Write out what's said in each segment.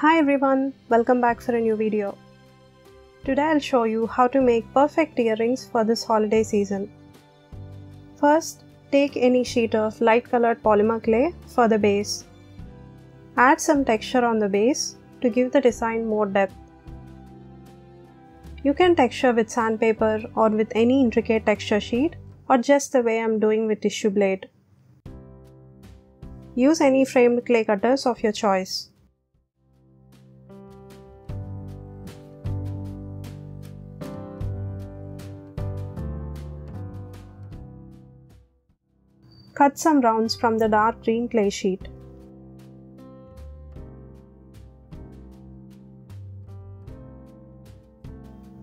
Hi everyone, welcome back for a new video. Today I'll show you how to make perfect earrings for this holiday season. First, take any sheet of light colored polymer clay for the base. Add some texture on the base to give the design more depth. You can texture with sandpaper or with any intricate texture sheet or just the way I'm doing with tissue blade. Use any framed clay cutters of your choice. Cut some rounds from the dark green clay sheet.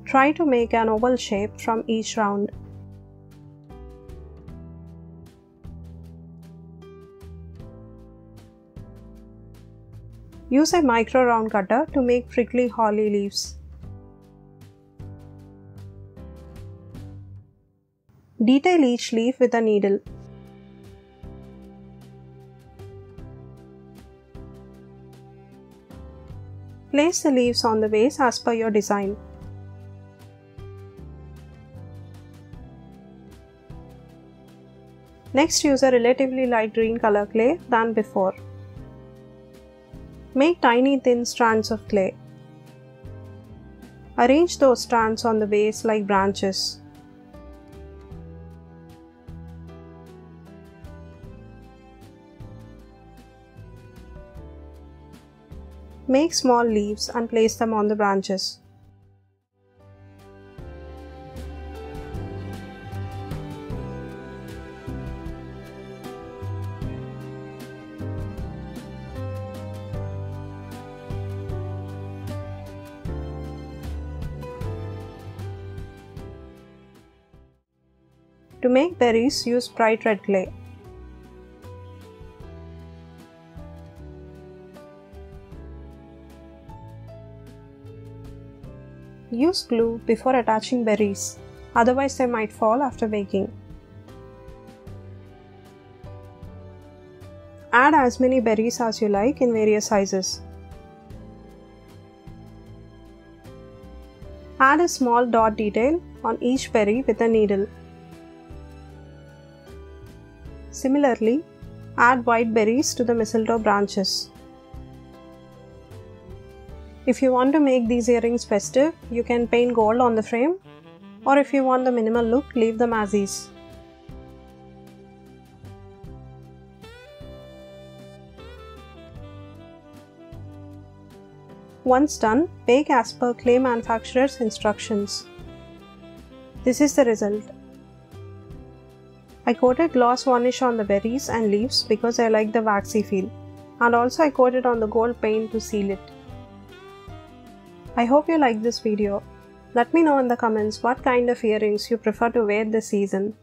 Try to make an oval shape from each round. Use a micro round cutter to make prickly holly leaves. Detail each leaf with a needle. Place the leaves on the vase as per your design. Next, use a relatively light green color clay than before. Make tiny thin strands of clay. Arrange those strands on the vase like branches. Make small leaves and place them on the branches. To make berries, use bright red clay. Use glue before attaching berries, otherwise they might fall after baking. Add as many berries as you like in various sizes. Add a small dot detail on each berry with a needle. Similarly, add white berries to the mistletoe branches. If you want to make these earrings festive, you can paint gold on the frame, or if you want the minimal look, leave them as is. Once done, bake as per clay manufacturer's instructions. This is the result. I coated gloss varnish on the berries and leaves because I like the waxy feel, and also I coated on the gold paint to seal it. I hope you liked this video. Let me know in the comments what kind of earrings you prefer to wear this season.